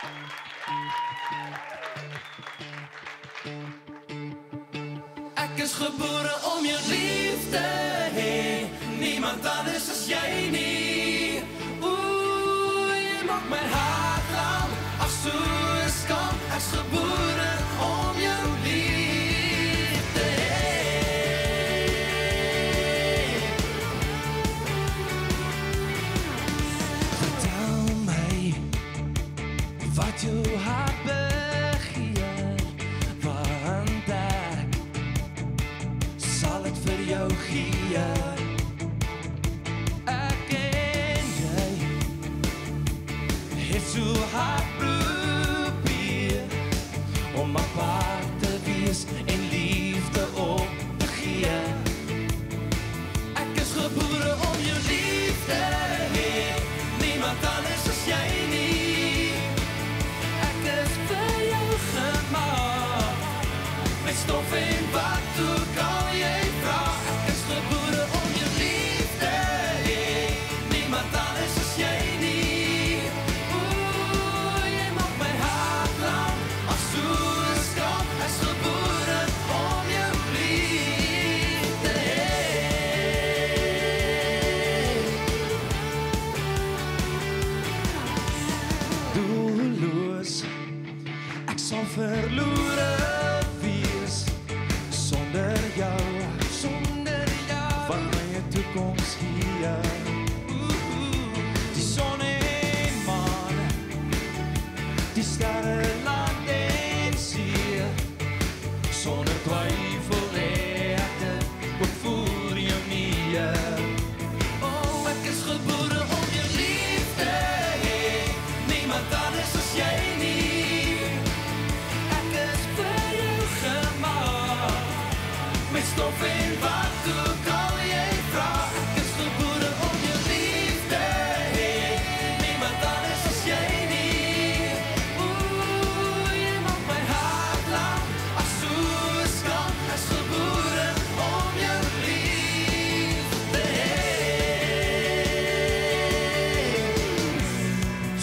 Ek is gebore om jou liefde heen, niemand anders as jy nie. Oeh, jy maak my hart lang, ach soos kan. Ek is gebore om jou liefde heen. Vertel my, wat jou hart beweeg. Ek en jy het so hard probeer om mekaar te wees en liefde op te gee. Ek is gebore om jou liefde hê, niemand anders as jy nie. Ek is vir jou gemaak, met stof en wat ook al jy vra. Verloore wees sonder jou, van my toekomst hier. Die son en maan, die sterre land en see, sonder twyfel het ek ook voor jou neer. Oh, ek is gebore om jou liefde hê, niemand anders as jy nie. Met stof en wat ook al jy vraag, ek is gebore om jou liefde hê, niemand anders as jy nie. Oeh, jy maak my hart lang, ach soos kan. Ek is gebore om jou liefde hê.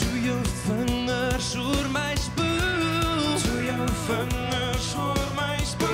Toe jou vingers oor my spoel, toe jou vingers oor my spoel,